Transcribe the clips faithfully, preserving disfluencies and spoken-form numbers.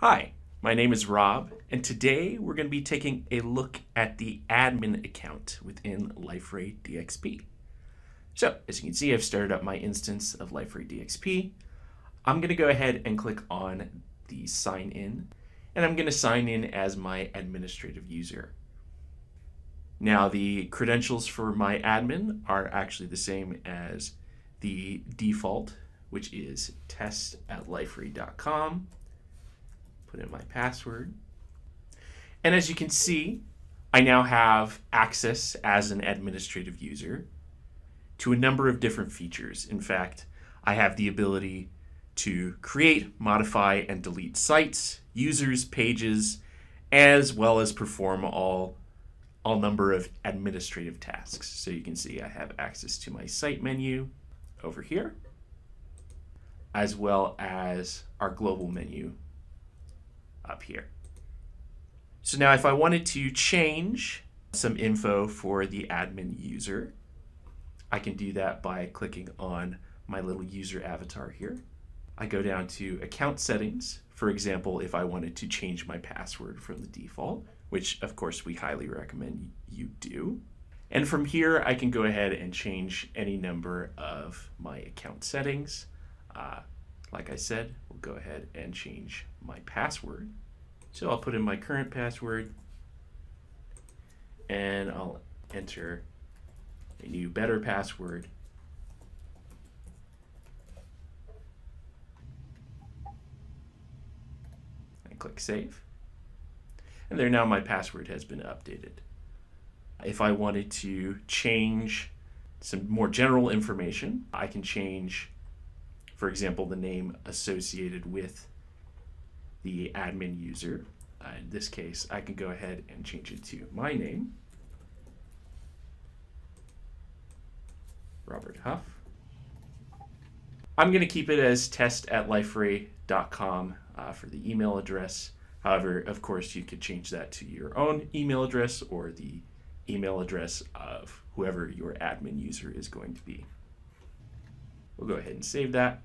Hi, my name is Rob, and today we're going to be taking a look at the admin account within LifeRay D X P. So, as you can see, I've started up my instance of LifeRay D X P. I'm going to go ahead and click on the sign in, and I'm going to sign in as my administrative user. Now, the credentials for my admin are actually the same as the default, which is test at liferay dot com. Put in my password. And as you can see, I now have access as an administrative user to a number of different features. In fact, I have the ability to create, modify, and delete sites, users, pages, as well as perform all, all number of administrative tasks. So you can see I have access to my site menu over here, as well as our global menu up here. So now if I wanted to change some info for the admin user, I can do that by clicking on my little user avatar here. I go down to account settings. For example, if I wanted to change my password from the default, which of course we highly recommend you do. And from here, I can go ahead and change any number of my account settings. Uh, like I said, we'll go ahead and change my password. So I'll put in my current password and I'll enter a new better password. And click save. And there, now my password has been updated. If I wanted to change some more general information, I can change, for example, the name associated with the admin user. Uh, in this case, I can go ahead and change it to my name, Robert Huff. I'm going to keep it as test at liferay dot com uh, for the email address. However, of course, you could change that to your own email address or the email address of whoever your admin user is going to be. We'll go ahead and save that.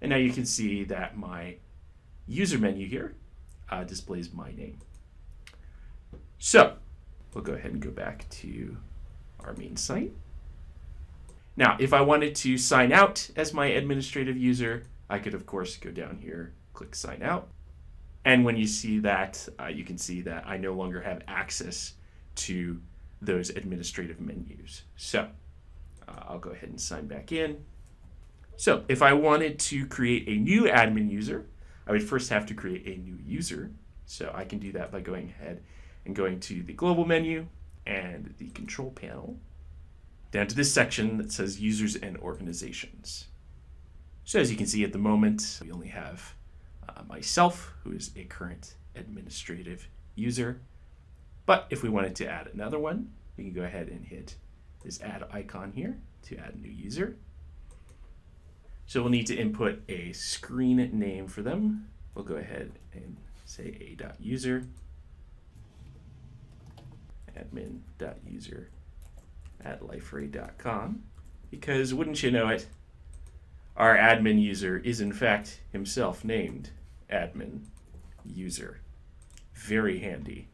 And now you can see that my user menu here uh, displays my name. So we'll go ahead and go back to our main site. Now, if I wanted to sign out as my administrative user, I could, of course, go down here, click sign out. And when you see that, uh, you can see that I no longer have access to those administrative menus. So uh, I'll go ahead and sign back in. So if I wanted to create a new admin user, I would first have to create a new user. So I can do that by going ahead and going to the global menu and the control panel, down to this section that says users and organizations. So as you can see at the moment, we only have uh, myself, who is a current administrative user. But if we wanted to add another one, we can go ahead and hit this add icon here to add a new user. So we'll need to input a screen name for them. We'll go ahead and say a.user, admin.user at liferay dot com, because wouldn't you know it, our admin user is in fact himself named admin user. Very handy.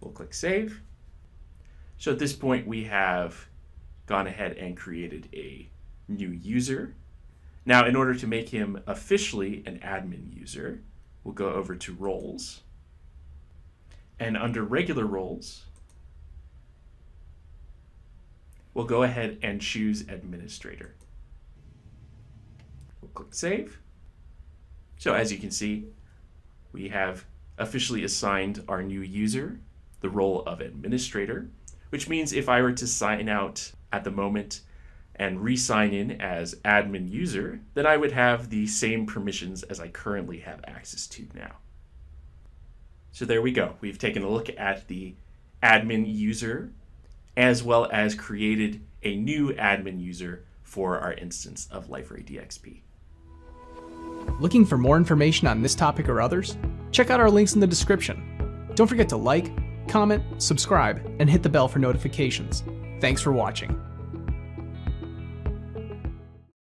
We'll click save. So at this point we have gone ahead and created a new user. Now, in order to make him officially an admin user, we'll go over to roles, and under regular roles, we'll go ahead and choose administrator. We'll click save. So as you can see, we have officially assigned our new user the role of administrator, which means if I were to sign out at the moment and re-sign in as admin user, then I would have the same permissions as I currently have access to now. So there we go. We've taken a look at the admin user as well as created a new admin user for our instance of LifeRay D X P. Looking for more information on this topic or others? Check out our links in the description. Don't forget to like, comment, subscribe, and hit the bell for notifications. Thanks for watching.